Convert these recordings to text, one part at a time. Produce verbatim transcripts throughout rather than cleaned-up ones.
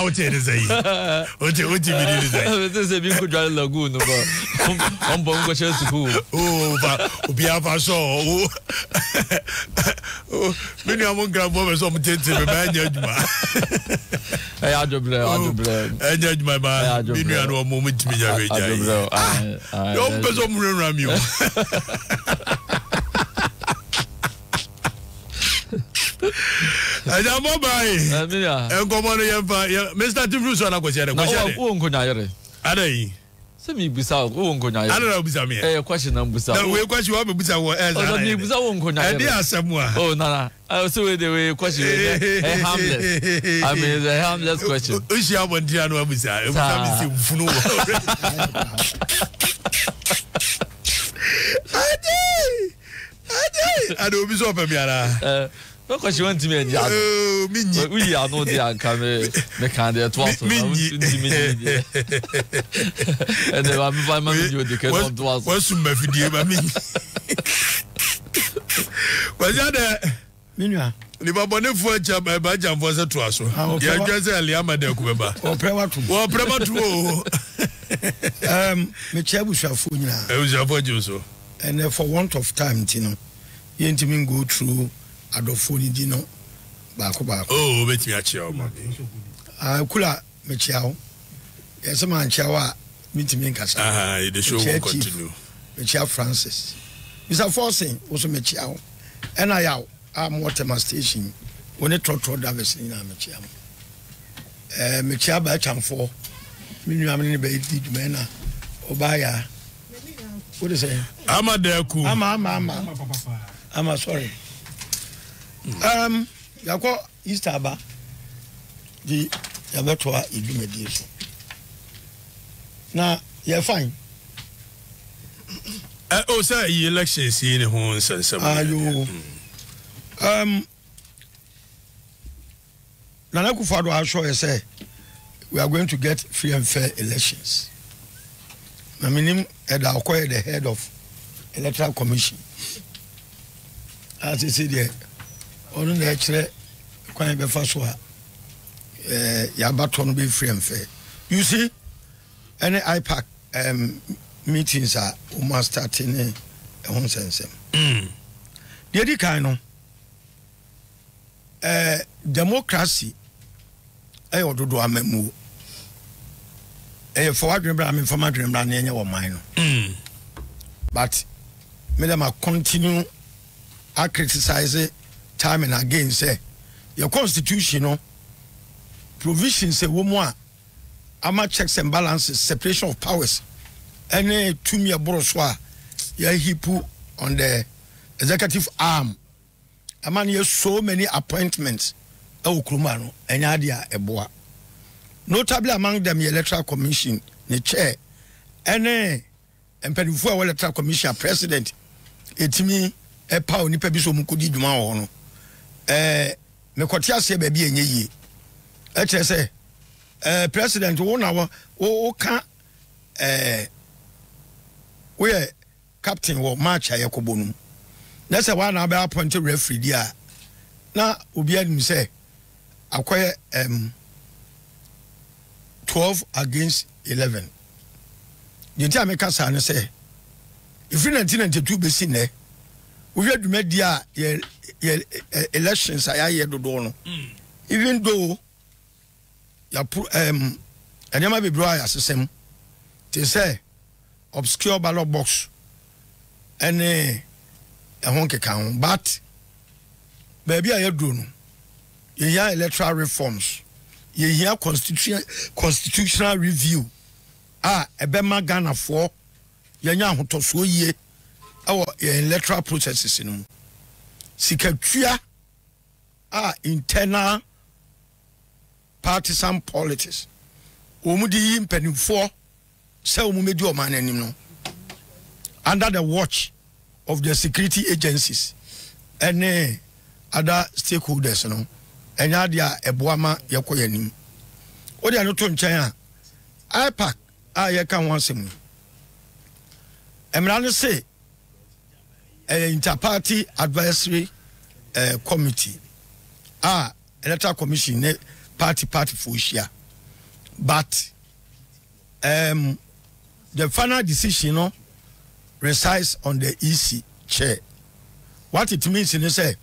Out here is a. What you what you mean is that? This is people drawing lagoon, but I'm born with a school. Oh, but we have a show. Oh, many among grandmothers on the table. My judgment. Hey, I do blame. I do blame. I judge my man. Many are no moment me. I do blame. Ah, don't be so mean, Ramiro. I don't know. Mister Tifluso, I don't know. I don't know. I don't know. Question number seven. We question what we buy. Oh, no, I also the question. Harmless. I mean, a harmless question. Which I want to know. I don't know. I Pourquoi tu veux dire mais oui à nous dire quand même mais quand des trois sont et ne va pas me dire de quel nom trois quoi tu me fais dire ma mini quoi ça de minua les babons ne font jamais bah j'envoie ça trois sont il y a déjà les amadeurs qui me bat on prévoit tout on prévoit tout mais tu as vu ça fou là et vous avez vu ça and for want of time tu know you need to go through I don't phone it, you know. Oh, bet me a chow, man. I could have me chow. Yes, a man chow, meet me in Casa. Ah, the show will continue. Me chow Francis. Mister Forcing also me chow. And I out, I'm water my station. When it trot trot davison in a chow. Eh, me chow by cham four. Meaning I'm in the bed, did men or buyer. What is it? I'm a dear cool. I'm a mama. I'm a sorry. Um, you go Easter bar. The Yabatua is doing mediation. Now you're fine. Oh, sir, the election is in the horns and some. Are you? Um, Nanaku Fado has shown us we are going to get free and fair elections. My name is Adakwe, the head of Electoral Commission. As you see there. On the actually quite a fast one. Yabaton be free and fair. You see, any I PAC um, meetings are almost starting a home sense. The other kind of democracy, I ought to do a memo. A forward member, I mean, for my dream, and any one minor. But, madam, I continue I criticize it. Time and again say your constitutional provisions say one more ama checks and balances separation of powers any two mere boroswa yeah he put on the executive arm a man has so many appointments okrumano and idea eboa notably among them the electoral commission the chair any and before electoral commission president it me a power ni pebiso mukudi duma ono eh me kwatia se ba bi enye yie e kire se eh president wo na wo wo ka eh we captain wo match ayekobonum na se wa na ba appoint referee dia na obi anim se akoye em twelve against eleven you tell me ka sa no se if nineteen ninety-two be sin eh we had media elections. I hear the even though um, and you might be bright as the same. They say obscure ballot box and a honk account, but maybe I do know. You hear electoral reforms, you hear constitutional constitutional review. Ah, a Bema Ghana for you know to so ye. Our electoral processes in Sikatria are internal partisan politics. Umudi impending four, so Mumedio man anymore. Under the watch of the security agencies and other stakeholders, no, and Adia Ebuama Yakoyanim. Or they are not on China. I pack, I can once him. Emrano say. Inter-party advisory uh, committee, ah, electoral commission, party party for Asia. But um, the final decision, you know, resides on the E C chair. What it means is, say,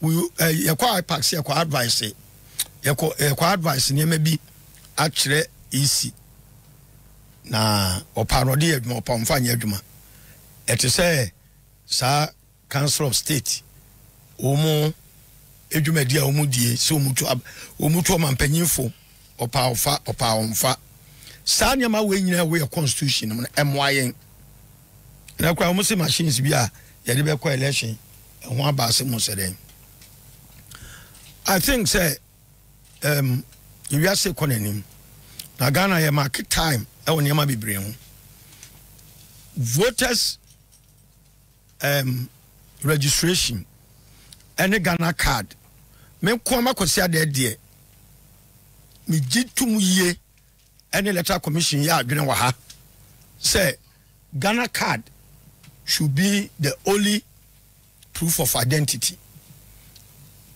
we acquire packs, acquire advice, acquire advice, and maybe actually E C. Na oparodi eduma opamfanya eduma eti say sa council of state omo eduma dia omo die se omutu omutu mampanyinfo opawfa opawmfa sa nya ma we nyina we constitution no emwayen na kwa omo se machines bi a ye de be kwa election ehun abase mo se den. I think say um you are say konanim na Ghana ye market time. Voters um, registration and a Ghana card. Me kwama kwasi adedie. Me jitum ye and a letter commission ya adwene wa ha. Say Ghana card should be the only proof of identity.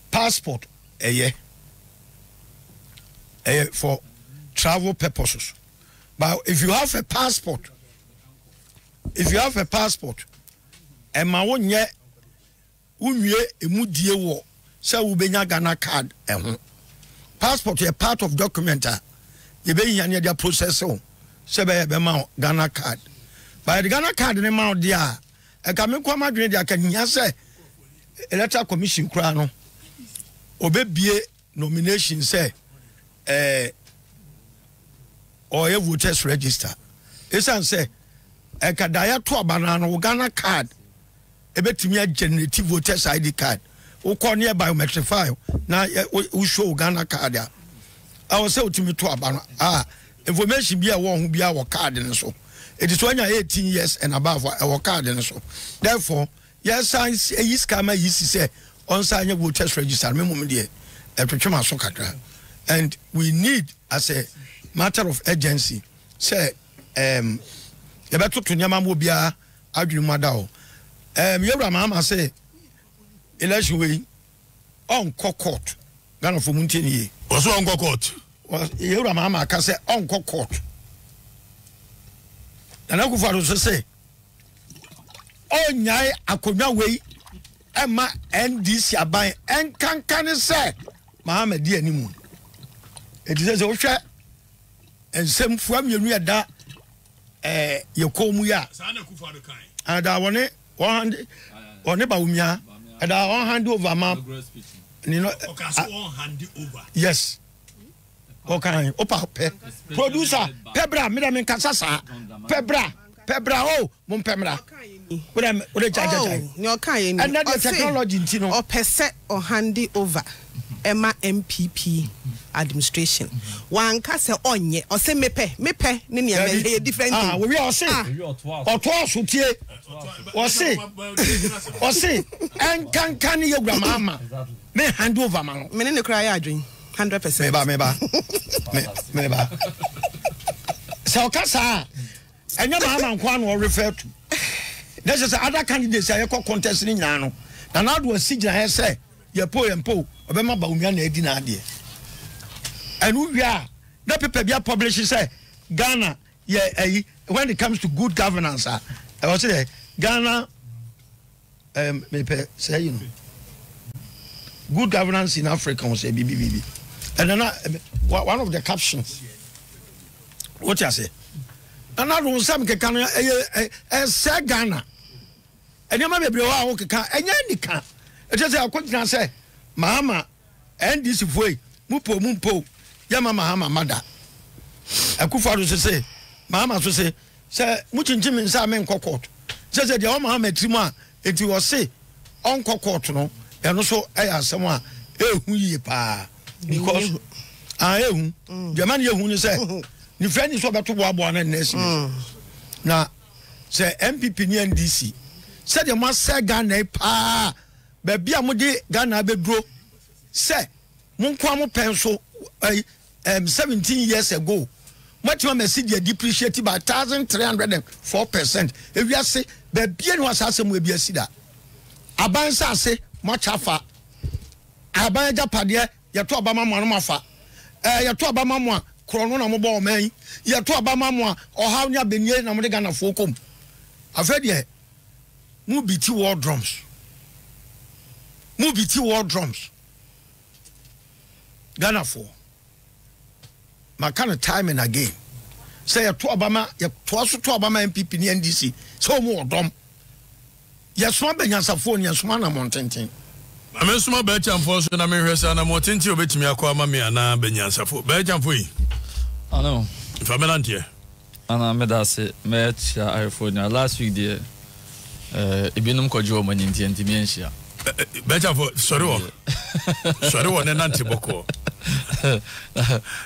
Passport eh eh for travel purposes. But if you have a passport, if you have a passport, and my one yet, wo so we be Ghana card. Passport is a part of documenta. You be in your process, so be Ghana card. But the Ghana card in amount there, I can make one hundred. I can say electoral commission crown. Obey nomination say. Or a voters register. It's an say a kadaya to a banana or Ghana card. A bet me a generative voters I D card. O call near biometric file. Now we show Ghana card. I was say to me to a banana. Ah, information be a one who be our card and so. It is when you're eighteen years and above our card and so. Therefore, yes, science is coming easy say on sign your voters register. And we need as a matter of urgency. Say, um, you better to Nyama Mobia, Adrimadao. Um, your mamma say, election way on court. Ghana for Muntini. What's on court? Your mamma can say on court. And I go for us to say, oh, Nye, I could not wait. Emma and this are buying and can't can say, Mamma dear Nimun. It is a share. And some from you near that, eh, you call me out. And I want it one hundred on about me, and I one hand over, ma'am. You know, one hand over. Yes. Okay, Opa, producer, Pebra, Madame Casasa, Pebra, Pebra, oh, Mon Pemra. But I'm what a judge. Your kind, another technology, you know, or per set or handy over. Emma M P P administration. One castle on ye or say mepe mepe nini a different. Ah, we are say or twice or say or say or say and can can your grandma me hand over man. Me nene cry a dream hundred percent. Meba meba meba. So kasa and your mama kwan will refer to. There's just other candidates I call contesting now. And how do I see your say? Your po and po. Obama Baumian Edina idea. And we are that paper be published say Ghana yeah when it comes to good governance I was say Ghana um say you know good governance in Africa was say B B B B and then one of the captions what you say and I don't say me can eh say Ghana and you may be wa wo kan enya nika it say akwotna say Mahama, and this way, Mupo Mumpo, Yama Mahama, Mada. A Kufaru say, Mahama to say, Sir, Mutin Jim and Samen Cockot. Says that the Omaha Trima, it was say, on Cockotno, and also I ask someone, eh, who ye pa. Because I am the man who said, the friend is over to Wabuan and Nessie. Now, say M P P and D C. Said the master Ghana pa. Baby, I'm Ghana bedro. Say, mon kwamo pencil. I am seventeen years ago. Much more Mercedes depreciated by thousand three hundred and four percent. If you say, baby, no one has some way be a sida. Abansa say much afa. Abanja padia. You talk about my mama fa. You talk about my mama. Krono na mobile men, ya to abamamwa, or how near Benye na Modegana Fokum. I've heard ye. Mubi two war drums. Mubi two war drums. Ghana for. My kind of time and again. Say a to Obama, ya to also to Obama M P P ni N D C. So more drum. Yes, one Benyasaphone, yes, one a mountain. I'm a small Belgian force and I'm a restaurant. I'm wanting to bet me a Kwamami and I'm Benyasaphone. Belgian for you. I know. If I'm not here. And I'm a Dasi, Match, Iphone. Last week, dear, Ibinum Kojo, Manin, Timentia. Belgian for Sorrow. Sorrow and Antiboko.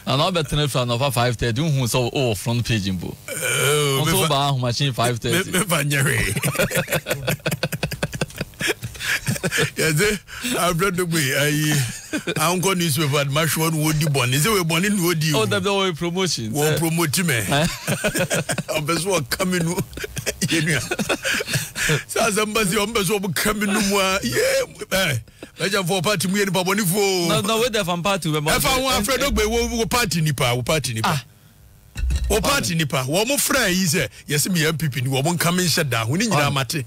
And I'll bet enough of five thirty, who saw all front page in book. Oh, bar machine five thirty. Yes, I brought the way. I am going newspaper at my short woody born. Is there a born in woody? Oh, that's all promotion. Won't promote me. I'm best work coming. So, as I'm busy, I'm best work coming. Yeah, I just for party me and Baboni for. No, no, wait, if I'm party, if I want Fred, we'll party nipa, we'll party nipa. O party nipa wo mo fra yi se yesi me M P P ni wo mo nka me shut down ni nyira mate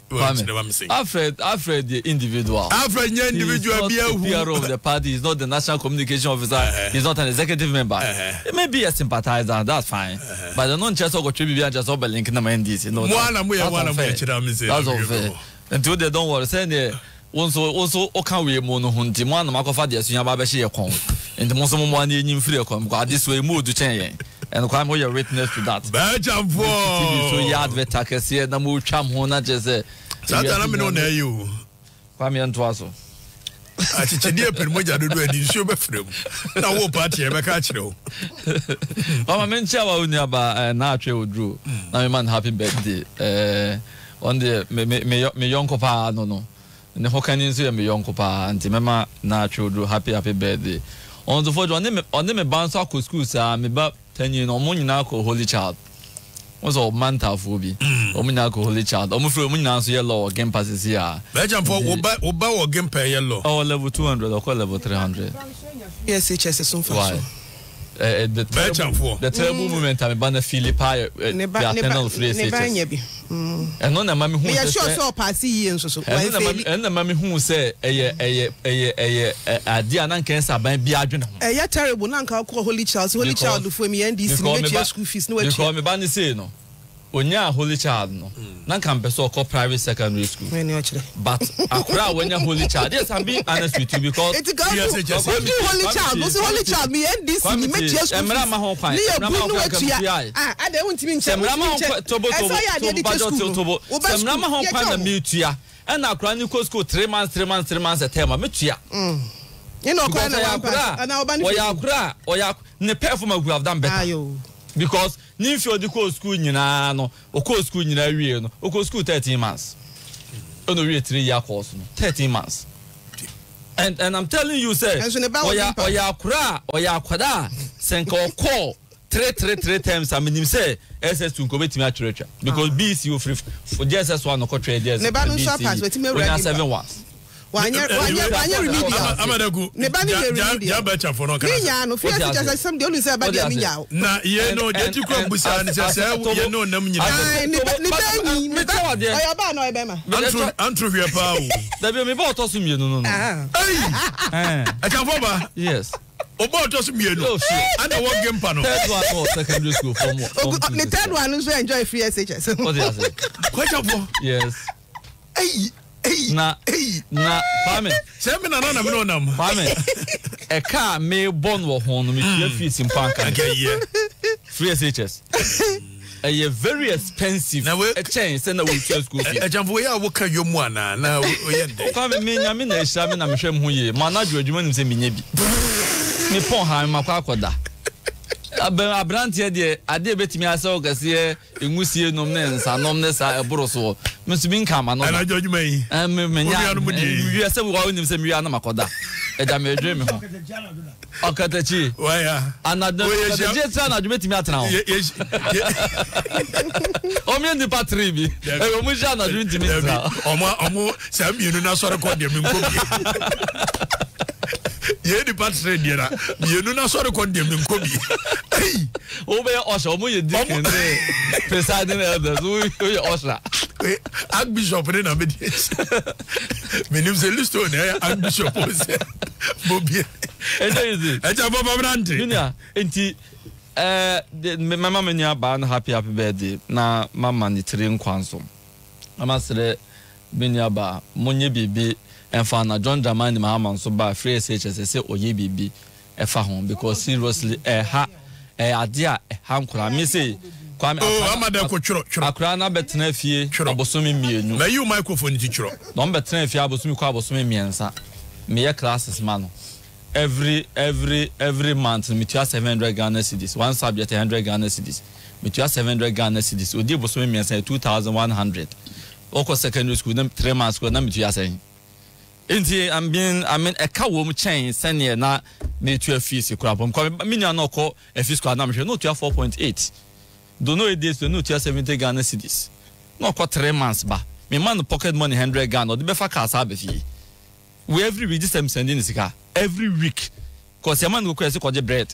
Alfred Alfred the individual Alfred the individual be a P R of the party is not the national communication officer uh-huh. He's not an executive member uh-huh. It may be a sympathizer, that's fine uh-huh. But the non just go tribute and just over link na M D C no mwana mo ya mwana mo chira me say that's unfair until they don't worry say there also also okan we mo no hunti mwana makofa de asunya ba be she kon nti mo so mo mwana enyim free kon because this way mo do chen. And I'm your witness to that. Belgium for so yard with Takes here, the mood charm Hona Jesse. Satan, I'm not near you. Pamian Twasso. I teach a dear Permoja to do it in Super Freedom. Now, what party ever catch you? Mama Menchawa Unaba and Nacho Drew. Now, man, happy birthday. On the Meyoncopa, no, no. In the Hokanins, Meyoncopa, and Timema Nacho Drew, happy, happy birthday. On the photo, on the bounce of school, sir, me bab. Ten years, no more holy child. What's all manta phobia? Ominako holy child. I'm afraid we now see yellow game passes here. Belgium for Oba or game pay yellow. Or level two hundred or level three hundred. Yes, it is so far. The Belgium for the terrible moment I'm banner Philip Pire, Nepal Free City. And on a mammy who is so passy and so and the mammy who say a dear nan cancer by Biagan. A yet terrible nanka call Holy Child, Holy Child for me and this school fees. No, it's called me Banny say no. When you are Holy Child, no, Nankamper so called private secondary school. But I cry when you're Holy Child. Yes, I'm being honest with you because it's a girl. Holy Child, what's Holy Child? Me and this, me make just a man. I don't want to mean Samrama Tobo Samrama Hong Pan and Mutia and our Chronicle School three months, three months, three months at Tema Mutia. You know, Oyakra, Oyak, Nepal from a who have done better. Because if you go to school, you know, or go to school, you know, or go to school thirteen months, and we three year course, thirteen months. And and I'm telling you, sir, oya oya kura oya kwada, senko ko three three three times. I mean, you say S S to commit me at literature because B C U free for J S S one or quarter years. Never surpass with me when seven was. One year, one year, one year remedial. I'm a good. You're better for no case. No, fear just some don't say about the meow. Nah, you know, get you come with and just say, you know, no, you know, I'm true. Your power. That will be bought us in you. No, no, I can't over. Yes. About just me. No, and I want game panel. That's what secondary school for more. The third one is enjoy free S H S. What is it? Quite up. Yes. Hey. Na na Kwame sɛme na na na mno nam Kwame e ka me born wo ho no me tia fees in park free S H S e very expensive a change send na we school fee e jambo ya wo ka yom ana na we ye de Kwame me nya me na ehia me na me hwam ho ye ma na dwadwuma nim sɛ me nya bi me pon ha me makwa akoda abrantie de ade betimi ase o kase enwusie nom ne nsa nom ne sa eboro so musubin kama no ana jojuma yi em menya wi ase wo awu nim se wi ana makoda e da me dwe me ho okatachi waya ana da jetsa na jubetimi atena ho o mi ndi patri bi e o mu ja na jubetimi atena o mo o mo sa mi nu na sore ko de mi ko bi Ye di patre diera. Ye nuna soro kondem nkobi. Hey, obe osha omo ye di kende. Presiding elders, o ye osha. Archbishop ne na medi. Menim se listo ne Archbishop ose. Bobie. Eja izi. Eja baba brandi. Junior, enti eh my mama nya ba na happy happy birthday na mama ni tire nkwanso. Mama sere binya ba monye bibi. And for now, John Dramani Mahama so by free S H S say Oye Bibi a home because seriously a ha a idea a ham could me say Kwame Akrana Betnefie Abosumi Mienu. May you microphone teacher? Don't Betnefie Abosumi Kwabosumi Miensa. Mia classes man. Every every every month we have seven hundred Ghana cedis. One subject a hundred Ghana cedis. We have seven hundred Ghana cedis. Odi Abosumi Miensa two thousand one hundred. Oko secondary school them three months school them we have seven. Inti I'm being I mean a cow womb chain senior na me to a fees crap. I'm coming no call a fiscal number no to four point eight. Don't know it this to no to seventy Ghana cities. No call three months ba. Me man pocket money hundred Ghana or the befa cars have fee. We every week this time sending this car. Every week. Cause a man who crazy called bread.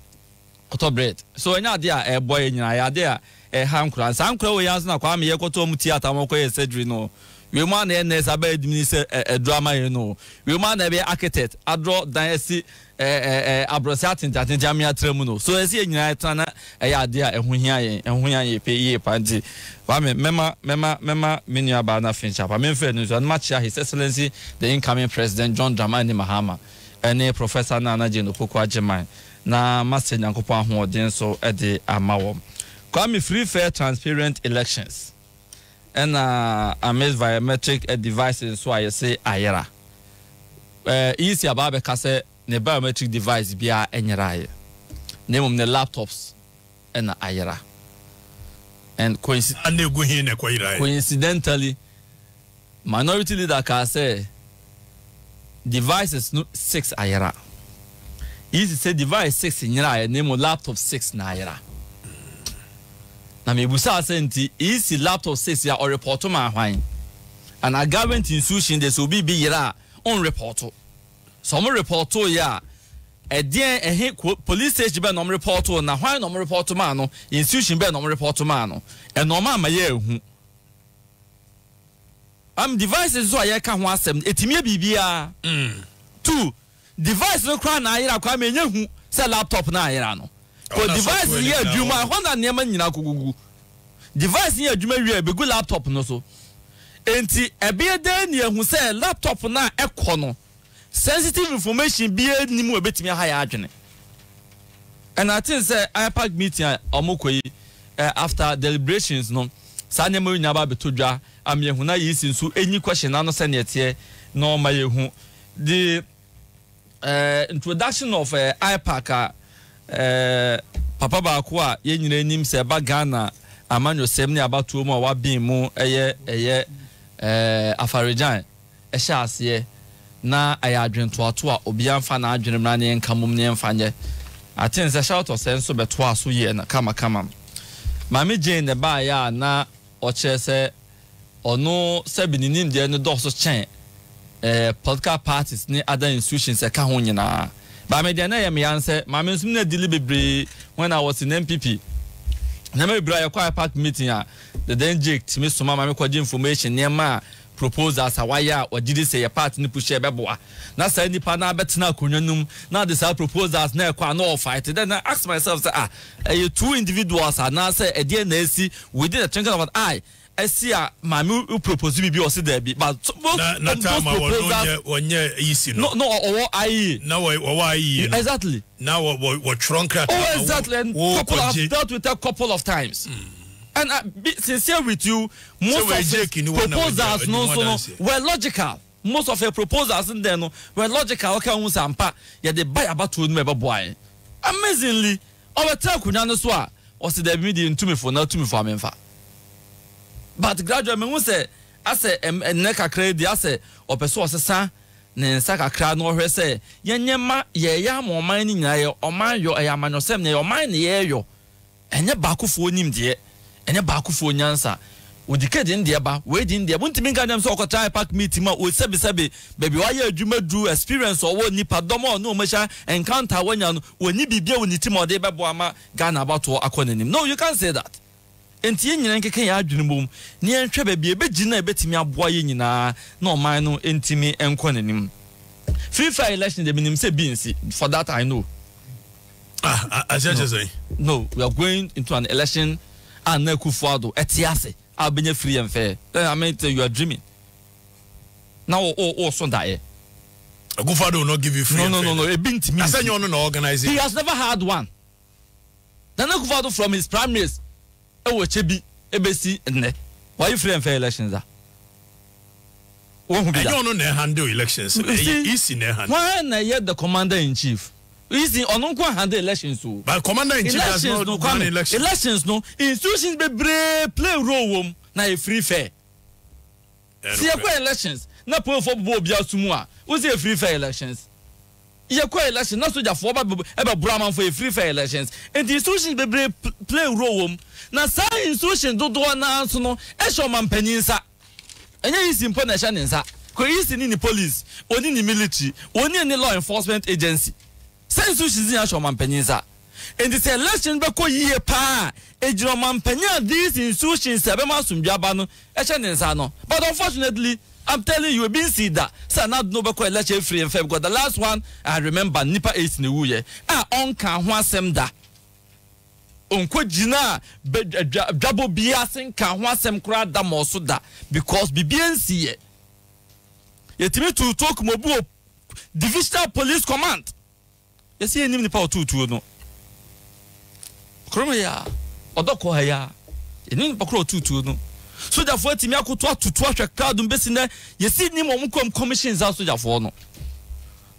Auto bread. So any idea a boy in idea a ham cran. Sam crow yans na kwame ye koto mutiata mo koye surgery no. We man here next about minister a drama you know. We man here be architect. I draw dynasty eh eh abrosiat in that jamia tremuno. So as here nyata na eh idea eh huhia ye eh huhia ye pe ye panti. Wa me mema mema mema menua ba na fincha. Pa me fe nzo match His Excellency the incoming president John Dramani Mahama and Professor Nana Jeno Kokwa Jemai na master Nyankopon ahoden so e de amawo. Kwame free fair transparent elections. And uh, I made biometric uh, devices, so I say Ayera. Uh, easy about because the biometric device be a Ayera. Name of the laptops and Ayera. And coincidentally, coincidentally, minority leader can say devices six Ayera. Easy say device six in Ayera, name of laptop six in Ayera. Na mebusa senti is laptop six ya or report ma hwan and a government institution dey so bi bi yira on report so mo report ya e dey ehe police station be no report na hwan no report ma no institution be no report ma no e no ma ma ye ehu am devices so ya ka ho asem etime bibia mm two device no kra na yira kwa me nyahu se laptop na yira no. For device ni adwuma hwanda nneema nyina kogugu device ni adwuma wie be go laptop no so enti ebe de ne hu se laptop na ekọ no sensitive information bi ni mu obetimi ha ya adwene and I think say iPad meeting omokoyi after deliberations no sane mo nyaba betodwa amye hu na yisi nso enyi question na no se ne tie no ma ye hu the introduction of uh, iPad uh, Uh, papa Bakwa, ye nyine nim se ba Ghana amanyo sem ne abatuo mu a wabin mu eye eye eh Afarijan e sha ase na ayadwento ato a obianfa na adwenemra ne nkamum ne mfanye atin se shout of senso beto aso ye na kama kama mame Jane ne ba ya na oche se ono sebininim de ne doso chen eh political parties ne other institutions e ka ho nyina. But I didn't have my answer. My minister delivered when I was in M P P. I remember I quite a part meeting. The then Jake, Mister Mama, I got information. Nema proposed as a wire or did say a part in the push a baboa. Now say the partner better now kunyonum. Now this I proposed as now quite no fight. Then I asked myself, say ah, two individuals are now say a D N A C within a twinkle of an eye. I see a mammy who proposed me be or see there be, but most proposals no, no, or I E. Now, why exactly now what trunk at oh, exactly. And couple I've dealt with a couple of times. And I be sincere with you, most of the proposals no, so were logical. Most of your proposals in there no were logical. Okay, almost ampa, yet they buy about to remember boy. Amazingly, our tell Kunanuswa or see the media to me for not to me for me. But gradually, me who say, I say, neka credit, I say, or person I say, son, ne saka credit no he say, yenye ma ye ya mo mani na ye, o man yo ya man yourself ne, o man ye yo, enye baku phone him die, enye baku phone yansa, Udiked in Diaba, wait in Diabun Timingham Sokotai Park meeting with Sebi Sebi, baby. Why you drew experience or what Nipadomo, no measure, encounter when you be beer with Nitimo de Babuama, Ghana about to accompany him. No, you can't say that. And Tian Kay Adjunum, near Trebbe be a bit Gina Betimia Boyina, no minor, intimi, and Conanim. Free fair election, the minimum say beans, for that I know. Ah, as I say, no, we are going into an election and Nekufado, Etiase. I've been free and fair. Then I mean, you are dreaming. Now, oh, oh, Sunday. A good father will not give you free. No, no, no, no. It been to me. I said you are not organizing. He has never had one. Then a good father from his primaries. Oh, Chebi, A B C, and Ne. Why are you free and fair elections? I don't know handle elections. He's in their hand. Why not yet the commander in chief? Easy on no handle elections too. But commander in chief has not done elections. Elections no institutions be brave play role um na a free fair. See you go elections na po for bo bia sumu a we say free fair elections. You go elections na soldier for e be braman for a free fair elections. And institutions be brave play role um na say institutions do do na so no e show man paninsa. Enye is important na sha ninsa. Ko is ni police, oni ni military, oni ni law enforcement agency. Since you see us from Manpenisa, and this election because ye pa, and your Manpenia these institutions have been assumed Jabano, Echanisano. But unfortunately, I'm telling you, we've been see that. So now no beko election free and fair because the last one I remember Nipa eight ni wuye. Ah, on can one sem da. Unko jina jabo biasin can one sem crowd da mosuda because B B N C. Yetimi to talk mobu divisional police command. Yes, he named the power two to no. Cromaya or Docoya, he named Pacro two to no. So that for Timiaco to twat a crowd and bessina, you see Nimocom commissions out to the forno.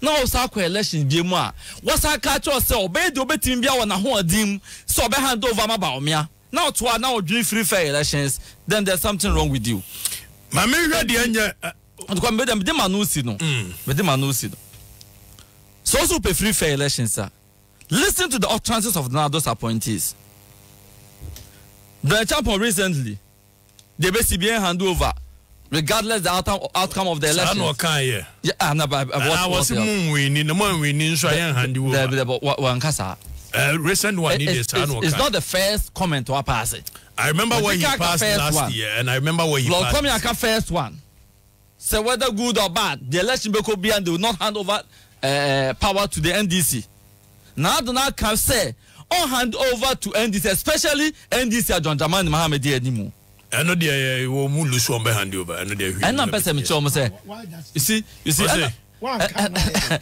Now, Sako election, dear ma. What's our catch or so? Obey the Betimbia and a horn dim, so behind over my baumia. Now to our now do free fair elections, then there's something wrong with you. My mirror, the end, and come with them, the Manusino, with the Manusino. So also pay free fair elections, sir. Listen to the utterances of Nado's appointees. The champion recently, the B C B N hand over, regardless the outcome outcome of the election. Yeah, I was moon winning, the moon winning, so I hand over. Uh, recent one, it's, it's, it's not the first comment to pass it. I remember but where he passed last one. year, and I remember where he Lord, passed. Come first one. So whether good or bad, the election could be and they will not hand over. Uh, power to the N D C. Now, do not can say or hand over to N D C, especially N D C John Dramani Mohammed anymore. I know they will lose one behind over. I know they will. And I'm saying, you see, you see, uh, uh,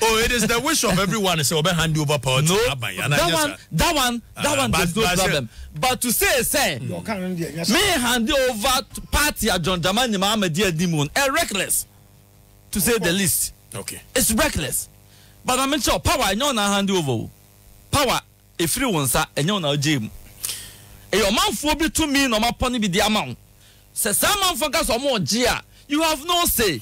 oh, it is the wish of everyone is over hand over power. No, that one, that one, that one, there's no problem. But to say, say, me hand over to party at John Dramani Mohammed anymore, and reckless to say the least. Okay, it's reckless. But I'm sure power, I know now hand over. Power, if free one, sir, and you know, Jim. A man for be to me, no, my pony be the amount. Says someone focus on more, Gia. You have no say.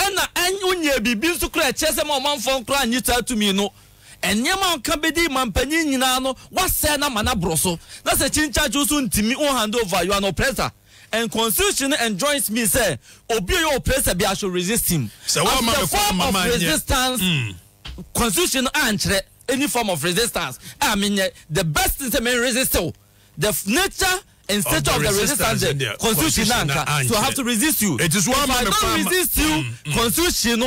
And I be built to cry, chess and one phone cry, and you tell to me, no. And Yaman can be the man Peninano, what's Sana Manabroso. That's a chincha Josun to me, oh, hand over, you are no pressure. And constitution enjoins me, say, obey your oppressor, be I should resist him. So, what the form of resistance? Mm. Constitution answer any form of resistance. I mean, the best is the main resistance. The nature and state of the resistance, the constitution answer. So I have to resist you. It is one if I don't resist you, mm. constitution.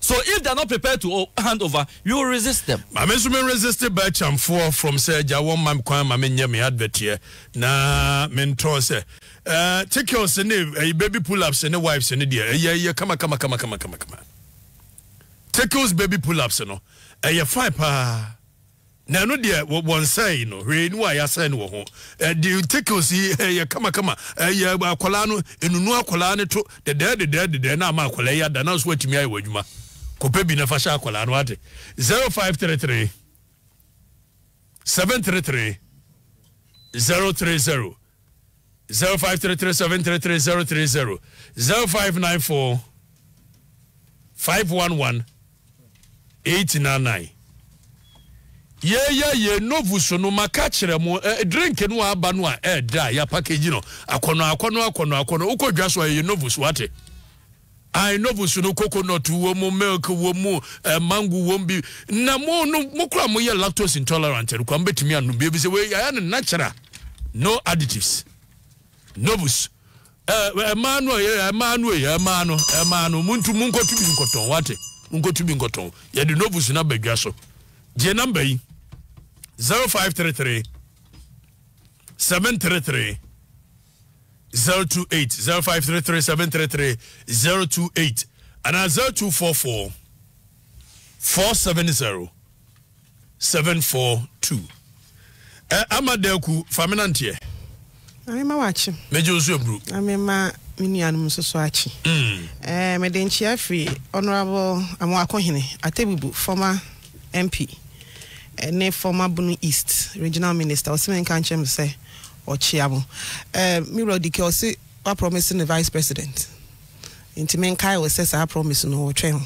So if they are not prepared to hand over, you will resist them. I mean, resisted by Chamfor from say Jawon Mam Kwam. I mean, me advert here. Na mentor say, take your sene baby pull ups and the wives and the dear. Yeah, yeah, come on, come on, come on, come on, come on, come on. Take your baby pull ups, no. Aye, fine pa. Now, no dear, what one say, you know, we know I send home. Do you take us here? Come on, come on. Yeah, Colano, and you know, Colano to the dead, the dead, the dead, Nama Colaya, the nurse, what you may with you. Copebina Fasha Colano, zero five three three seven three three zero three zero zero five three three seven three three zero three zero zero five nine four five one one eight nine nine. Ye ye ye no vuso no makachere mo eh, drink no aba no a eh, da ya package no akono akono akono akono uko dwaso ye no vuso ate I no vuso no coconut wo mo milk wo mo eh, mango wo mbi na mo no mo kura mo ye lactose intolerant e kwa mbetimi anu bi bi se we ya na natural no additives no vuso eh manu ye manu ye manu e manu muntu munko tubi nkoton wate munko tubi nkoton ye de no vuso na badwaso je number yi zero five three three seven three three zero two eight zero five three three seven three three zero two eight and zero two four four four seven zero seven four two eh amadeku faminantie ami ma wachi meje osu bru ami ma mini anum so so achi eh me den chia free honorable Amwakohene Atebubu former M P and former Bunu East regional minister Osman Kanchem say Ochiabo eh Miro Dike Osi wa promise the vice president intimen kai was say I promise no twen ho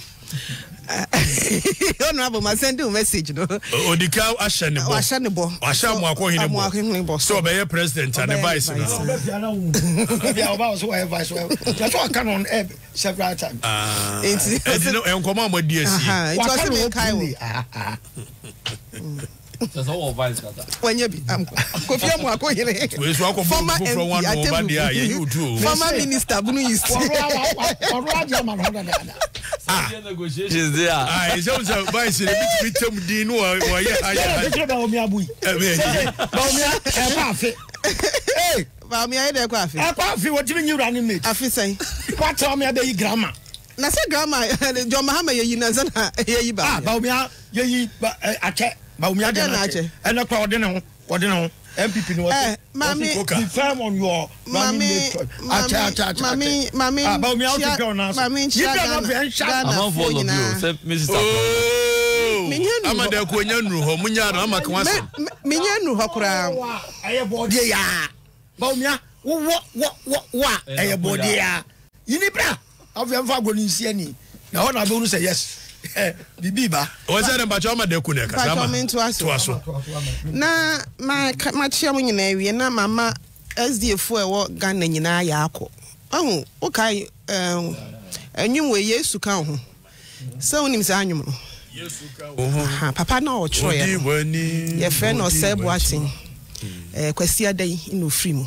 honorable ma send you message no Odika ahyanebo ahyanebo ahyamwa kohinebo so be president and vice no be about so vice that's what can on several times it's no enkoma mo di asi Osman kai that's all vice that. When you be, I'm former minister, Bunu East. Ah, she's there. Ah, it's also vice. We tell Dino, why? I don't know. Me abu. Hey, but me I don't know. I can't feel what you mean. You running me. I feel say. What time me I dey grammar? Na say grammar. John Mahama ye yinazana ye yiba. Ah, but me I ye ache. And a crowd in on M P P. Mammy, confirm on your mammy, mammy, mammy, about me out of your name. I mean, she cannot be shot. I won't follow you, Mister Amanda Quinian, Munya, Amacon, Minian, Hokra. I have body, Bomia, what, what, what, what, I have body. You need bra. I've never gone in see any. Now I'm going to say yes. Bibiba ozere mbachoma de kuneka sama twaso na ma ma chia munyina ewie na mama S D F ewo Ghana nyina ya akọ ahu okai eh enwuwe Yesu kan ho se unim se anwum no Yesu kan ho papa na o chro ya ye friend no sebu atin eh kwasi adan ino free mu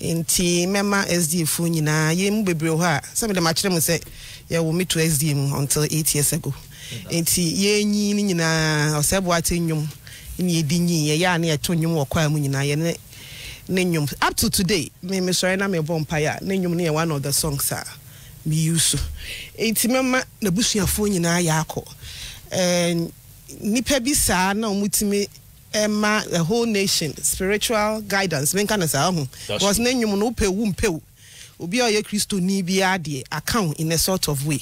nti mema S D F nyina ye mu bebre ho a se me de ma kire mu se yeah, we meet to S D M until eight years ago. Enti ye nyi ni nyina osebu atenwum ni edi nyi ya na etonwum okwa mu nyina ye ne nwum up to today me me sorry na me bompa ya na nwum ne one of the songs are me use. Enti mama na busuafo nyina ya akọ. Eh nipa bi saa na omutime ema the whole nation spiritual guidance men kana saa ho was na nwum no pewu mpewu. Obi oye Kristo ni bia de account in a sort of way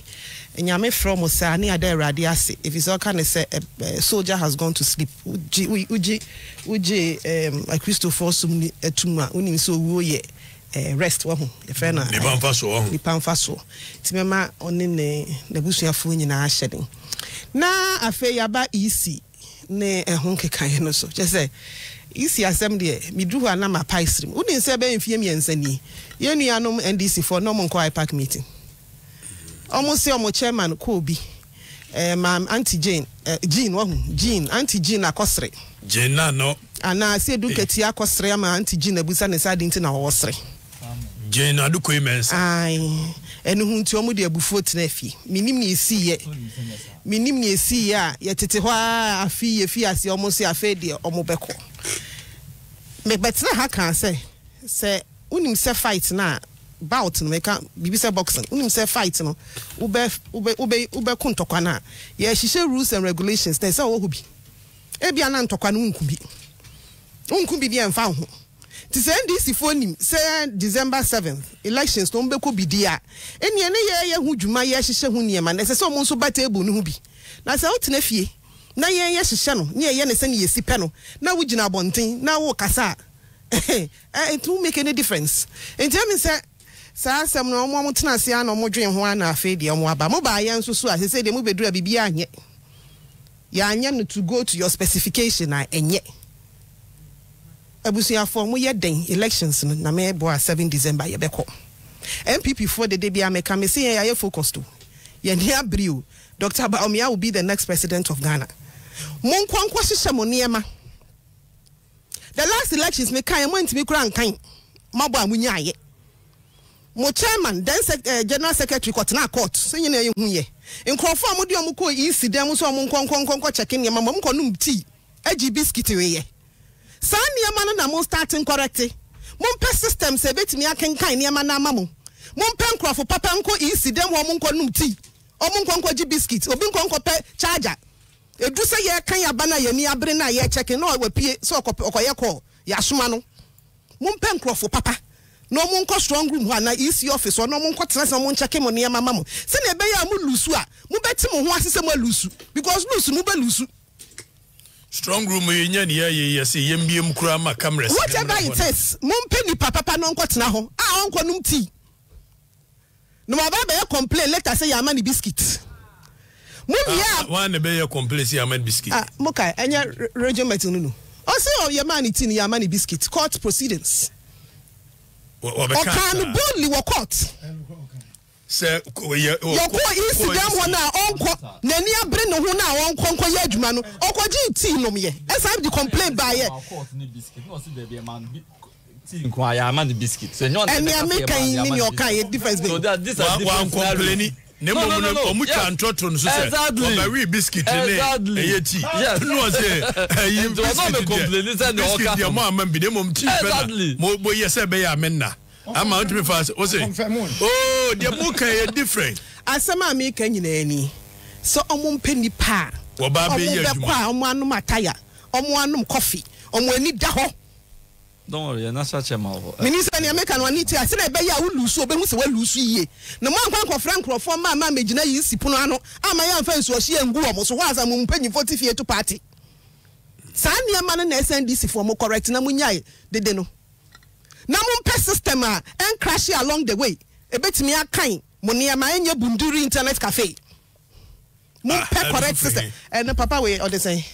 enyame from say na ada erade ase if it's all kind of say a soldier has gone to sleep uji uji uji um a Kristo for some atuma unim so wo ye rest wo ho the friend na pamfa so ho pamfa so timema onin ne nebusu afo nyina ahyedin na afi yaba E C ne ehon kekan no so just say E C asem de midru ana mapai srim unim se be mfie miensa ni yenuanom N D C for normal kwai park meeting almost your chairman Kobi eh mam Auntie Jane Jean wo Jean Auntie Jean akosre Jean na no ana se dukati akosre ama Auntie Jean abusa ne sadi nti na wosre Jean adukoi mensa ai enu hunti omudi abufuo tenafi minim ne esiye minim ne esiye a yetete ho afi yefi ase almost afi de omobeko me betina ha kan se se unim se fight na bout no make bibi se boxing unim se fight no ube ube ube ube kuntokwa na ye shishe rules and regulations na se wo hobi e bia na ntokwa no nkubi nkubi bi enfa ho ti se N D C fo nim se December seventh elections no mbeko bi dia eni ene ye ye hudwuma ye shishe hu niema na se se omo so batable no hobi na se otena fie na ye ye shishe no na ye ne se ne ye sipe no na wo gina bonten na wo kasa it won't make any difference. In terms say, "Sir, some no more mutinasian or more dream one affair, dear Mwaba. Mobile, and so so as he said, they move a drabby behind yet. Yanyam to go to your specification, I and yet. Abusia form we yet then elections na me boa seven December yebeko. M P P for the debia me come say I focus to. Yenya Briu, Doctor Baumia will be the next president of Ghana. Mon kwankwasi shamoniema. The last elections me kai mo ntimi kura nkan. Mabo amunya aye. Mo chairman then general secretary court na court. So you know you huye. Nkrofo amodi omuko easy dem so mon kwankonkon checking me mom ko num tea. Agi biscuit we. San niamano na mo starting correct. Mon pe system se betimi akenkan niamano na mamu. Mon pe nkrofo papa nko easy dem wo mon ko num tea. Omo nko nko gi biscuit, obi nko nko pe charger. Edu se ye kan ya bana ye ni abre na ye checking no we pie so okoye call. Ya soma no. Mon pe nkrofo papa. No mon ko strong room ho na easy office o no mon ko tena se mon checking mo niamano mamu. Se na be ya mo lusu a, mo beti mo ho asese mo lusu because lusu mo be lusu. Strong room yenye ni ye ye se yembie mkura ma cameras whatever it is mumpeni papa papa no nkotena ho a onko num tea no ma ba be complain later say ya man biscuit mumia wan be ye complain say ya man biscuit ah mokai anya rojo metinu no o say o ye man tin ya man biscuit court proceedings o kan boldly wo court se ye ko incident wona onko nani abre ne ho na onko onko ye adwuma no okoji tea no me esa the complaint by here court ni biscuit no se be be man tea ko aya man biscuit so no and make in ni okan ye difference so that this are different complaining no no no omu chantoto no so say obawi biscuit ne ye tea no say you no be complaining say the okan the man man bi dem om tea pe mo bo ye se be ya menna I'm out to be fast. Oh, the book is different. As a mammy can you any? So, on one penny pa, or baby, on one no mataya, on one no coffee, on one need daho. Don't worry, you're not such a marvel. Minister, I make an one eater. I said, I bet you will lose, but who's well, Lucy. No more bank of Franco for my mamma, Majina, you see, Punano, and my young friends were she and Guam, so was a moon penny forty feet to party. Sandy, a man and S N D C for more correct, and Namunyai, they didn't know. Na mon pe system a en crash along the way ebetimi akan mo ne ma enye bunduru internet cafe mon pe correct system and no papa we odesay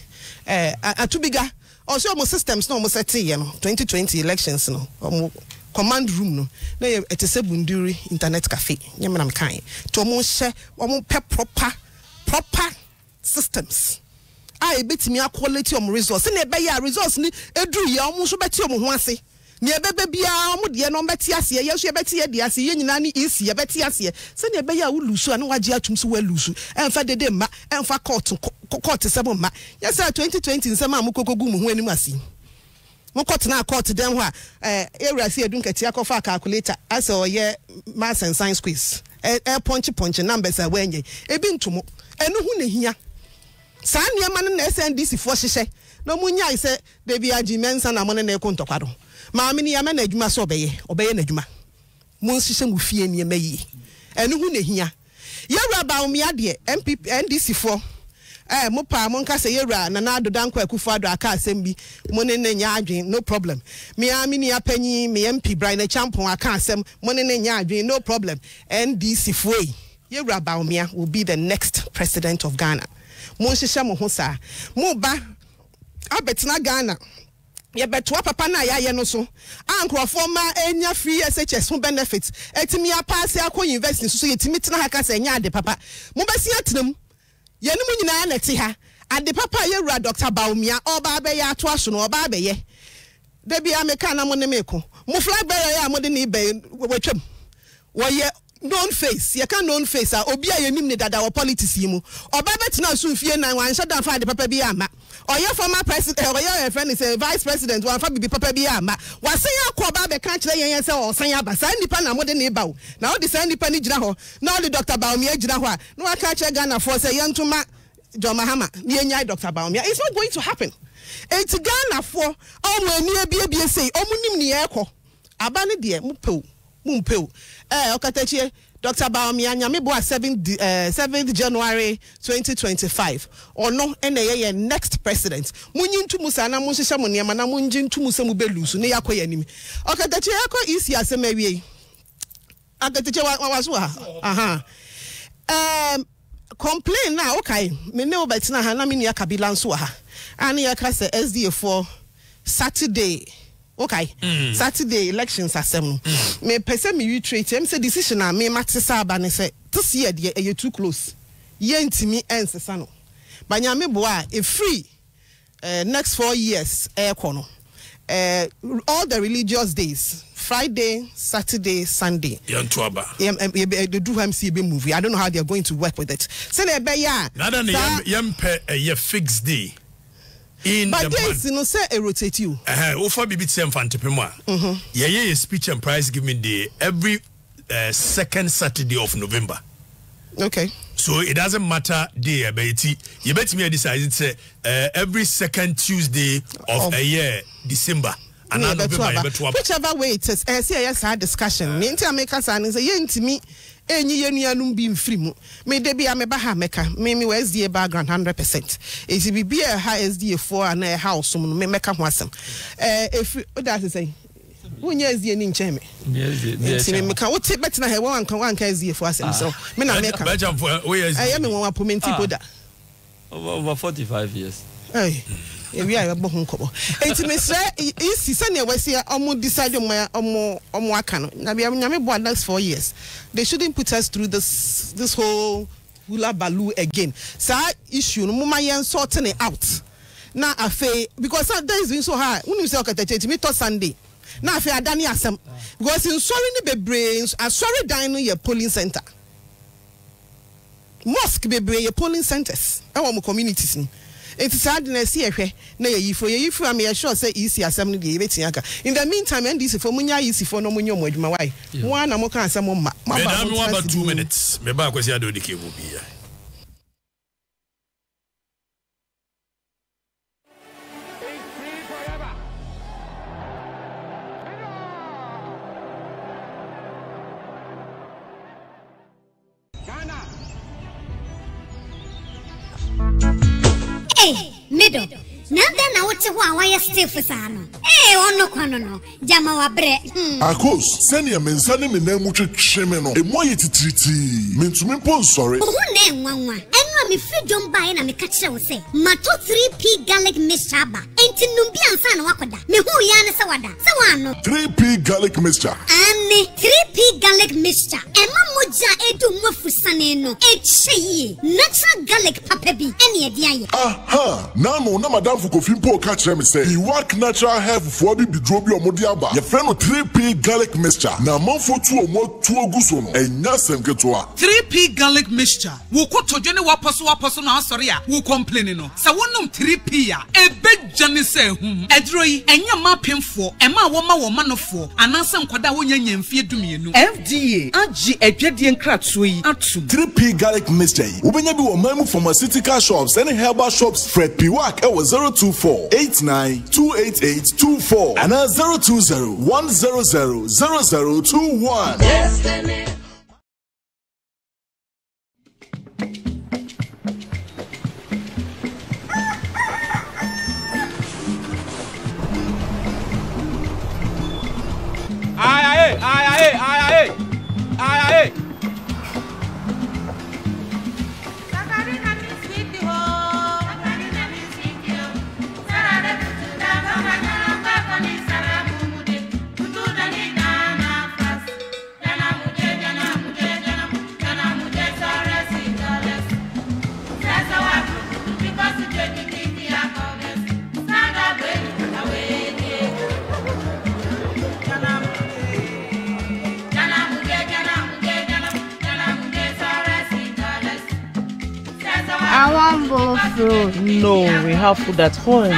eh atubiga also mo systems no mo set here no twenty twenty elections no mo command room no na it is bunduru internet cafe nyem na kan to mo she mo pe proper proper systems I ebetimi quality om resource na be ya resource ni edru ya om so beti om ho ase ni ebebe bia omu de no mbeti ase ye so ebeti ye de ase ye nyina ni isi ye beti ase se ne ebe ya wulusu an waje atum so walusu enfa dede ma enfa court court seven ma yes twenty twenty nsema amukogogum ho anim ase mo court na court den ho a eh area se edun kete akofa calculator ase oye math and science quiz eh punch punch numbers a wenye ebi ntumo enu hu ne hia sa niamma na S N D C fo hihye na munyai se debi agi mensa na mo ne na ekontokwado maami ni yame na adwuma so obeye obeye na adwuma mo nsise mu fie ni emayi enu hu ne hia yewra baumi ade M P P N D C four eh mo pa mo nka se yewra na na adodanko akufu ado aka asembi mo ne ne nya adwen no problem miami ni apanyi me M P Brian Champon aka asem mo ne ne nya adwen no problem N D C four yewra baumi will be the next president of Ghana mo nsise mo ho sa mo ba abetna Ghana ye betwa papa na ya ye no so ankro forma enya free S H S ho benefits etimi apase akon university so yetimi tena haka se nya ade papa mo besi atenam ye no nyina na te ha ade papa ye wura Doctor Baumia oba be ya to aso no oba be ye da bia me kana mo ne me ko mo flag be ya mo de ni be wetwam wo ye known face ye kan known face a obi a ye nim ne dada wo politics yi mu oba betena so mfie nan wan shada fa ade papa bi ama or your former president, or your friend is a vice president, or Fabi Papa Biama. Was saying a quaba be country and say, or Sanya Basan Nipana more than Nibau. Now the Sandy Panijanaho, now the Doctor Baumia Janawa, no I catch a Ghana for say young to Ma John Mahama, near Doctor Baumia. It's not going to happen. It's Ghana for all near B B S A, Omunim Niako, Abani dear Mupo, Mumpo, eh, Okatachi. Doctor Baumia Nyamibo seventh January twenty twenty-five. Or no, N A A next president. Munin to Musana Musha Munyamana Munjin to Musamubelus, Nayako Yenim. Okay, the Chiako is here, some maybe. I got the Chihuahua. Aha. Um, complain now, okay. Me ne obetina ha na me nua Kabila nso ha. Ani ya ka se S D A for Saturday. Okay. Mm. Saturday elections asem. Mm. Me pese me retreat. Em say decision na me matisa aba ne say this year dey e too close. Ye ntimi ensesa no. Banya me boa e free uh, next four years e kono. Uh, all the religious days, Friday, Saturday, Sunday. Yeah, they do M C B movie. I don't know how they are going to work with it. So they be yeah. Nada ni yempe a fixed day in but the month. But days, you know, say it rotate you. Eh, ofa bibi tsem fantepema. Mhm. Yeah, yeah, speech and prize giving day every uh, second Saturday of November. Okay. So it doesn't matter day, but you bet me I decide it's uh, every second Tuesday of, of a year, December. And I don't know whichever way it is. I say yes, I had discussion. Me inti ameka sa ni say ye inti mi enyi ye nua num bi mfiri mu. Me de bi ameba ha meka. Me me S D A background one hundred percent. It be be a high S D A for and a house mu me meka ho asem. Eh if that is say yes, the name Jamie. Yes, yes, yes. What take better than one can one case for us himself? Men are making I am in one appointment over forty five years. Hey, we are a bohun couple. It's Miss Sunday was here almost decided on my Omoacano. Now we have never next four years. They shouldn't put us through this this whole hula baloo again. So, issue, no more sorting it out. Now, I say because that day has been so high. When you say, okay, take me to Sunday. Now, if you are done, asem because in sorry the brains are sorry down your polling center, mosque be your polling centers, our communities. It is hard to see here. Nay, if you are me, sure say easy assembly. In the meantime, and this for Munya easy for no Munyo with my wife. One I'm okay, some more. I'm about two minutes. Maybe I was I do the cable here. Middle. Now then, I want to why still for Sam. Eh, on no corner, Jamawa bread. Of course, send your men, send him in them which shaman or a moit treaty. Mean to me, pon sorry. Who name one one? And if you don't buy and I catch you, say, Mato three pea garlic mishaba. Ain't Numbian San Wakada. Me who Yana Sawada. Sawano. Three pea garlic mixture. Anne, three pea garlic mixture. Emma Moja Edu Mufusaneno. Eight she. Natural garlic papebi. Any idea? Aha. Namo, no madam for Kofimpo catch them say, you work natural hair for the Bidrobio Modiaba. Your friend of three pea garlic mixture. Now, month for two or more, two guson, and Nasem Ketua. Three pea garlic mixture. Woko to Jenny Wapas. Person or sorry, who complaining? So one of three peer a big Johnny say, Hm, a droy, and your mapping for Emma Woma woman of four, and answer Quadawanian and fear to me. F D A, A G, a Jedian Kratsui, Atsu, three P garlic mystery. Women will memo from a city car shops and herbal shops. Fred Piwak, our zero two four eight nine two eight eight two four and a zero two zero one zero zero zero zero two one. Aye, aye, aye, aye, aye, aye, aye. I want both food. No, we have food at home.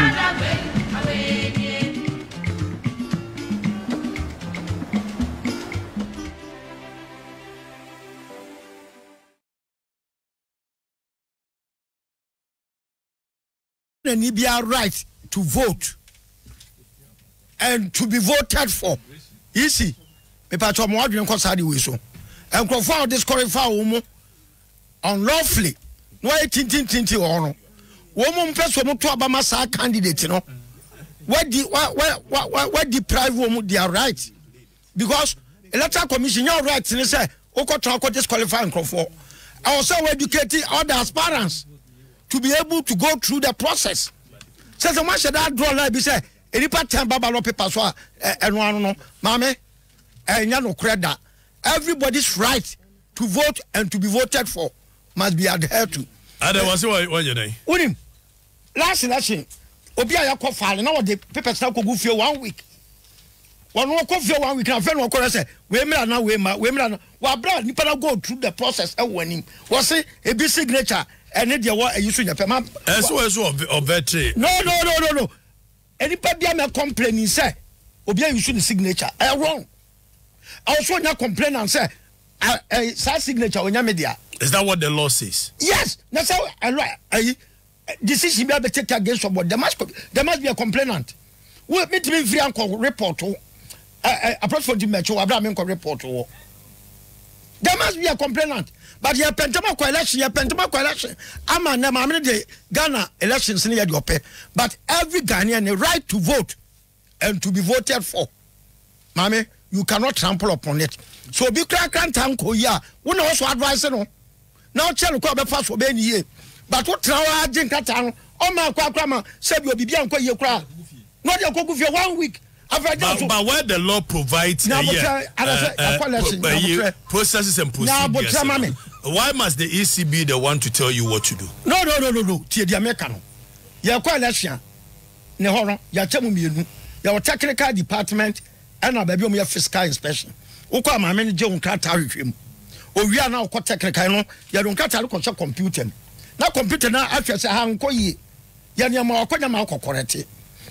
The Nibia right to vote and to be voted for. Easy. Me patwa mo adwen kwasade we so. And crofo disqualify umu unlawfully. No tin tin tin tin or no. Woman person to Abamasa candidate, you know. What the what what what what deprive woman their rights? Because electoral commission your rights in say, Oko Tranko disqualifying for also educating other aspirants to be able to go through the process. Says so, why should I draw like this? Any part time Baba paper so and one no, mame, and no credit. Everybody's right to vote and to be voted for must be adhered to. I don't want to say what your name. Unim last election, Obia Yako file. Now the papers now go for one week. One more coffee one week. Now, friend, one corner say, women now, women, women, well, brother, you cannot go through the process and win him. Was it a big signature? And it was a payment. As well as a No, no, no, no, no. Anybody am complaining, say, Obia, you should signature. I wrong. I also not complain and say, I saw signature on your media. Is that what the law says? Yes. That's how I decision be taken against somebody. There must there must be a complainant. We meet me free and report. Approach for the match, I brought report. There must be a complainant, but your Pentama election, your Pentama election. I'm a name, I'm the Ghana elections in your pay, but every Ghanaian has a right to vote and to be voted for. Mame, you cannot trample upon it. So be crack and tanko, yeah. We also advise no. Now, tell you, pass for Ben ye, but what now I drink that town? Oh, my quackama, said you'll be beyond quite your crowd. Not your cook for one week. But, but where the law provides uh, yeah, uh, uh, processes and procedures, why must the E C be the one to tell you what to do? No, no, no, no, no. Tie the American. Your coalition, Nehoro, your Chemu, your technical department, and a baby, your fiscal inspection. Oka, my manager, on Cataricum. Oh, we are now called technical. You don't Cataricum computer. Now, computer now, after Sahan Koye, Yanyama, Kodamako, correctly.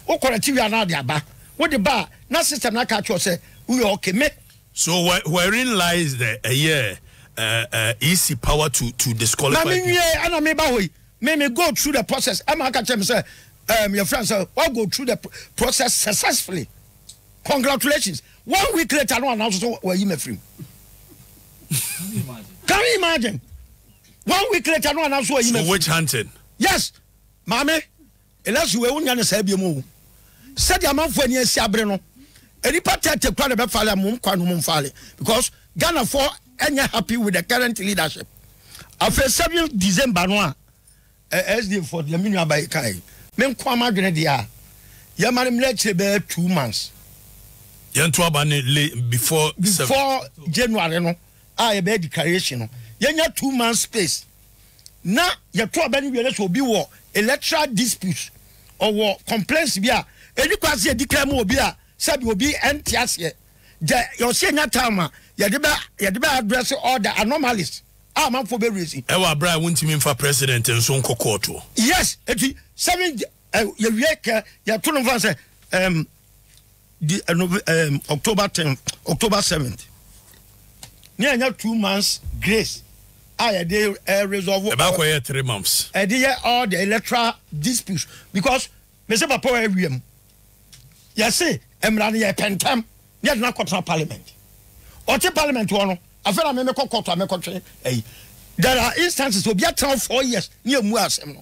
Oh, correctly, we are now there. What the bar? Not system like I say we are okay, mate. So where, wherein lies the uh, yeah uh, uh, easy power to to disqualify? I mean, yeah, and I may boy, may me go through the process. I'm a catch him, sir. Um, your friends, sir, I'll go through the process successfully. Congratulations. One week later, no announcement where well, you may free. Can you imagine? Can you imagine? One week later, no announcement where you may free. Witch hunting. Yes, Mammy. Unless you were only going to say you said your man for any Sabrino. Any party at the Quad of Fala Mum Quanum Fale because Ghana for any happy with the current leadership. After seven December, no, as the for the Minia by Kai, Mem Kwama Grenadia, Yaman Lecture Bear two months. Yantuabani before before January, no, I bear declaration. Yanya two months space. Now, your Twabani will be war, electoral disputes or complaints via. Any quasi declare more beer, said will be empty as yet. Your senior town, your deba, your deba address all the anomalies. I'm up for the reason. Our bride won't mean for president and son Cocoto. Yes, it's seven. Your Yaka, your two of us, um, October tenth, October seventh. Near two months grace. I had a resolve about three months. I did all the electoral disputes because Mister Papa William. Yes, see, I'm running a pentam. Yet not control parliament. Or the parliament one. I feel I'm a court. There are instances of yet town four years near Muasem.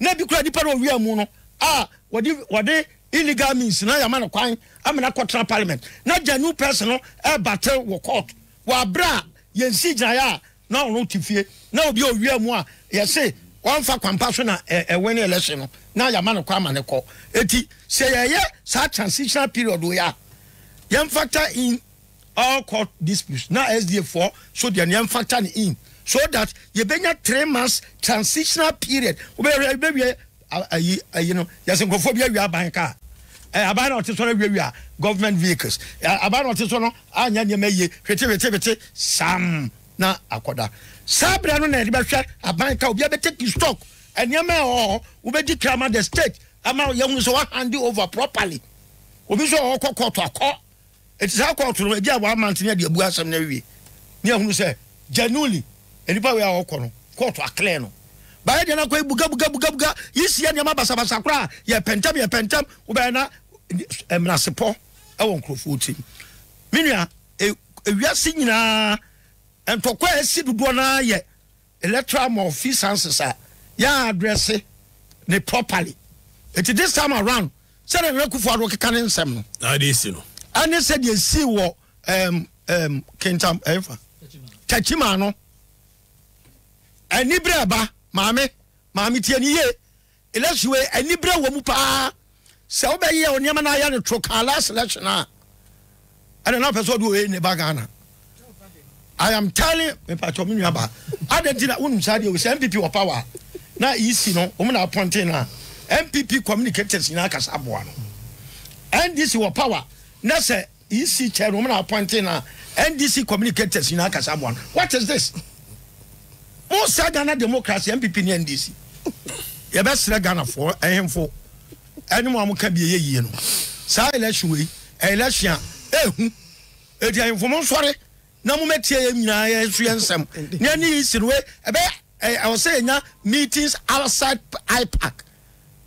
Never credit the parole real mono. Ah, what do what they illegal means? Now, I'm not crying. I'm not control parliament. Not the new personal a battle will court. Wa bra, you see, Jaya. Now, no T V. Now, be a real moi. Yes, see. One for compassion and winning election. Now your man of Kwamane call. Eti say yeah, such transitional period we are. Yam factor in all court disputes. Now S D four, so the yam factor in. So that you been a three months transitional period. You know, yes, go for we are buying car. About sorry we are government vehicles. About this one, I may creativity some. Na akoda sabra no na ribahwe abanka obi abeteki stock enyama o obedi krama the state ama yehu so hand over properly obi so okoko to akọ etisa akọ to ebi awa mantine de abu asem na wie na ehunu se genuinely enipa we akọ no court aclare no ba de na ko ebuga buga buga buga yisi enyama basa basa kra ye pentam ye pentam obi na emna sepo e won krofo otim minua ewiase nyina and to quite see the Bona yet electoral morphis answers are ya address it properly. It is this time around. Said a record for Rocky Cannon Sam. I did see. And they said, you see what um um Kentam ever Tachimano Any breba, mame, mame tieni ye. Election any bre wo mu pa. Se wo be ye onyama na ya no troka last election na. I don't know person do we ne bagana. I am telling me pacho me nuaba. I don't think we say M P P of power. Na E C no, we na appoint na. M P P communicators na kasa boa no. N D C were power. Na say E C chair we na appoint na. N D C communicators na kasa boa no. What is this? Mo say Ghana democracy M P P ni N D C. You best select Ghana for him for anyone who can be a year. Say election way, election. Eh, it's your information. Sorry, no more meeting. You know, experience some. You need to way. I was saying now meetings outside I PAC.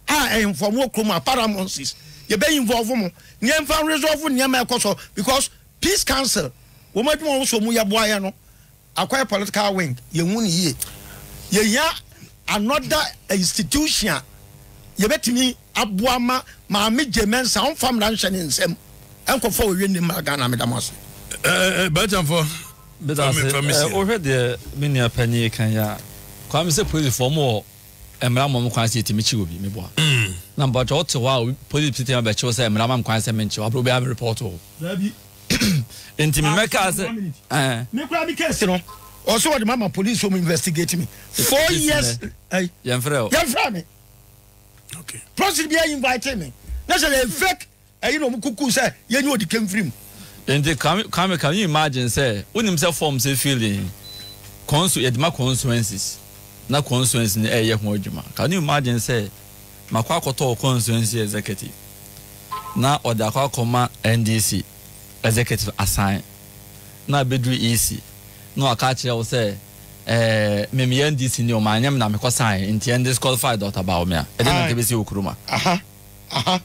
Ah, inform what come up paramonsis. You be involved. You need to resolve. You need to because peace council. We might want to move your boy. No, acquire political wing. You won't hear. You hear. Another institution you bet me abuama maami jemen sa on farm ranch and insem enko for we ni magana medamaso eh eh betam for betam for o hwe de me ni apanye kan ya kwam se police for mo emra mom kwan se timi chi obi me boa na mba jo to wa police timi ba chi o se emra mom kwan se me chi wa pro be report o dabi intimi make as eh me kwa bi case no. Also, what the mama police will investigate me. Four years. Hey, Yanfreo. Yanfreo. Okay. Prosecutor invited me. That's a fake. I you know Mukuku say you know the came from. And they come come can you imagine say when himself forms a feeling, consequences, not consequences in the area of can you imagine say Makwakoto consequences executive, now or the Kwakoma N D C executive assigned, now Bedri E C. No, I catch you say, eh, me end this in your mind, I'm not sign, and the end is called five dot about me. I didn't give you Kuruma. Aha, aha.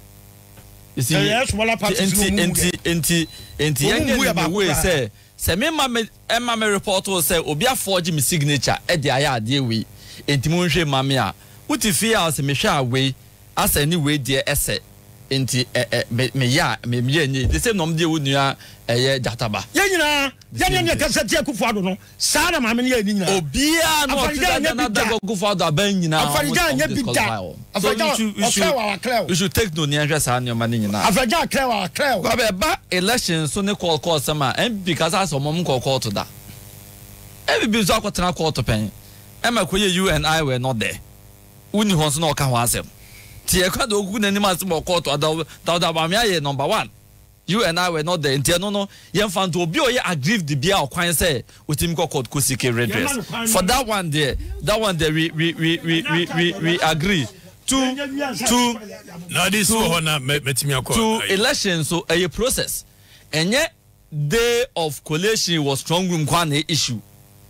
You see, yes, well, I'm anti, anti, anti, anti, say, say, me, my report will say, will be a forging signature at the I A, dear we, and Timonche Mamia. What if you ask me, shall we ask any way, dear essay, anti, eh, me, ya, me, me, the same nom, dear, would you are a jataba. Yeah, Yanya kasetia kufado no sana mameni ya nyina obia no otana na dago kufado aban nyina afaja nya bidda afaja osewa akleo you should take no nyanja sana nyoma nyina afaja akleo akleo go be ba election so ne call call sama and because as omom call call to da every bizo akotana call to pen e ma koye you and I were not there uni ho so na oka ho asem ti e kwado oku nani ma asem call to da da ba me aye number one. You and I were not there. No, no. You found to be aggrieved the beer or coin say with him called Kusiki redress. For that one there, that one there we we we we we we, we agree. Two two now this two elections so a process. And yet day of collation was strong room kwane issue.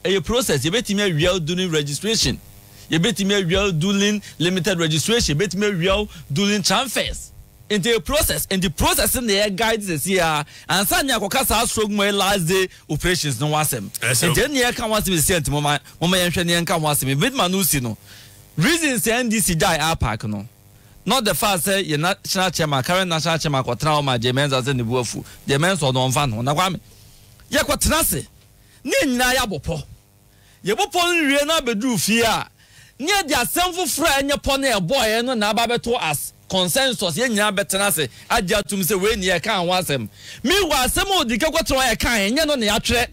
A process you bet me real during registration. You bet me real during limited registration, you bet me real during transfers. In the process, in the process, in the guides this year, and Sanya Kokasa strong my last day operations no wasem. And then here can once be sent to Mama Mama Yanshanian can once be with Manusino. Reasons the N D C die are park no. Not the fact say your national chairman, current national chairman, or trauma, Jemens as in the Wolfu, Jemens or Don Van Honawami. Yakotanase, Nin Nayabopo. Yabopon Riena Bedru Fia. Near their sinful friend upon their boy and Nababe to us. Consensus ye nya betena se agya tum se we ne kan ho asem mi wa asem odike kwotro ye kan nya no ne atwere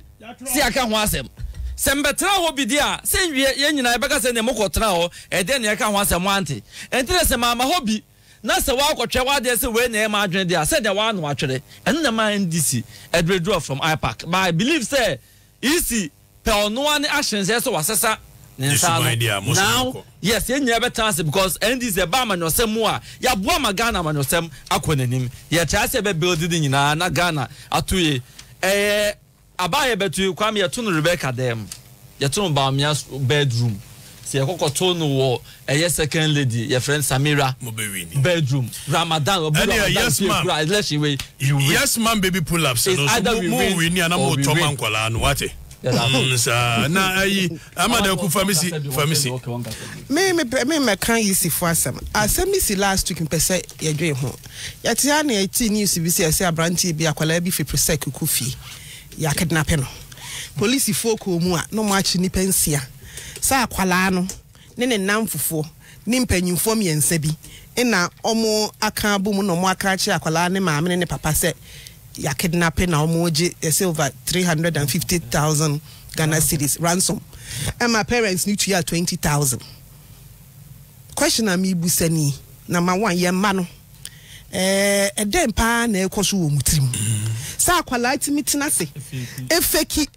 se aka ho asem sem betena ho bidi a se nwie ye nyina ebeka se ne mokotena ho e de ne kan ho asem ante entire se ma ma hobi na se wa kwotwe wa de se we ne ma adwene de a se de wa no atwere eno na ma N D C edredraw from I PAC but I believe say easy pel no an actions say so wasesa. Now, yes, you never chance because N D C a barman or some more. You have one Ghana man or some aquanim. You have chance of building in Ghana. Atui, eh, I buy a bed to you. Come here to Rebecca them. You turn by my bedroom. See a cocoa tone war, a yes, second lady, your friend Samira, bedroom, Ramadan, yes, ma'am. Yes, ma'am, baby pull ups. Either we win and I'm more Tomankola and what it. Na ayi amada ku famisi famisi me me me me kan yisi for asem asemisi last week pese yedwe ho yetia na eti news bi se se abranti bi akwala bi fi presec kufi ya kidnap no police folk omu a no ma chi ni pensia sa kwalano nene namfufo ni mpanyimfo miensa bi ina omo aka bo mu no mo aka chi akwala ne maame ne papa se ya kidnapping na omo oje silver three hundred fifty thousand Ghana cedis ransom and my parents need to ya twenty thousand question am ibu sani na ma wan ye ma no eh eden pa na ekoso wo mutrim sa akwala ti mitina se efeki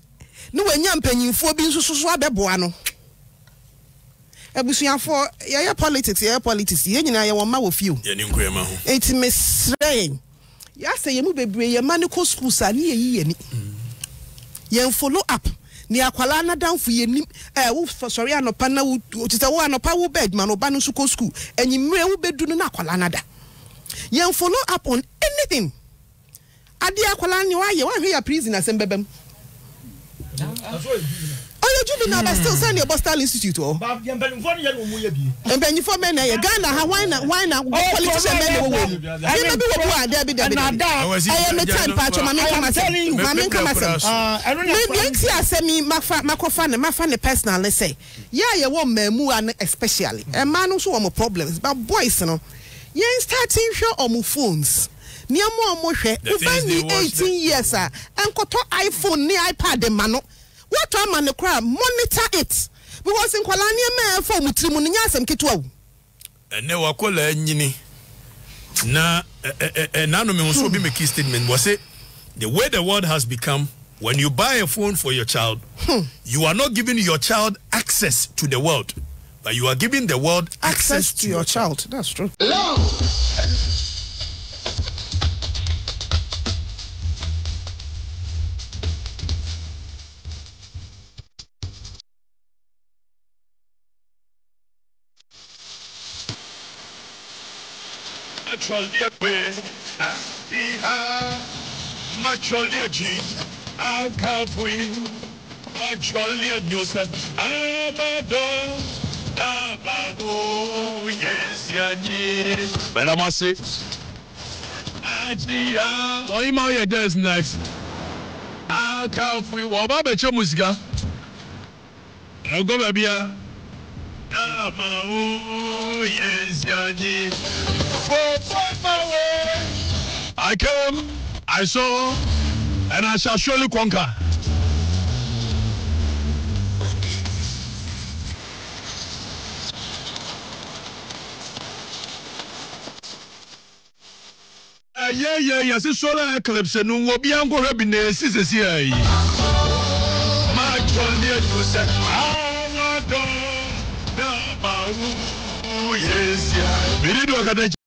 no wanya mpanyimfo bi nsususu abeboa no ebusuafo ya ya politics ya politics ye nyina ye wonma wo fie o ye nkoya ma ho enti mesren ya se ye mu bebre ye ma ne ko school sa ne ye ye ni ye follow up ni akwala na danfo ye ni eh wo sorry anopa na wo tita wo anopa wo bed man oba no suko school enyimre wo bedu no na akwala na da ye follow up on anything ade akwala ni wa ye wa hwe ya prison asembebem oh, you do not still send your Boston Institute. Oh, but you Ghana, why not? I near more eighteen years, and got iPhone near iPad the mano. What time and the crowd monitor it because in Kualania man for Mutrimunias and Kitwa. And now I call a nini. Now, an anonymous also be making statement was it the way the world has become when you buy a phone for your child, hmm. you are not giving your child access to the world, but you are giving the world access, access to, to your, your child. child. That's true. Hello. Madame Assé, on y m'a eu des knives. Ah, quand vous voyez, on va mettre la musique. On va bien. Ah, oh, yes, Yanni. I came, I saw, and I shall surely conquer. Uh, yeah, yeah, yeah, this solar eclipse, and we will be able to be in the city this year. My children, you said, I want to know about who is here.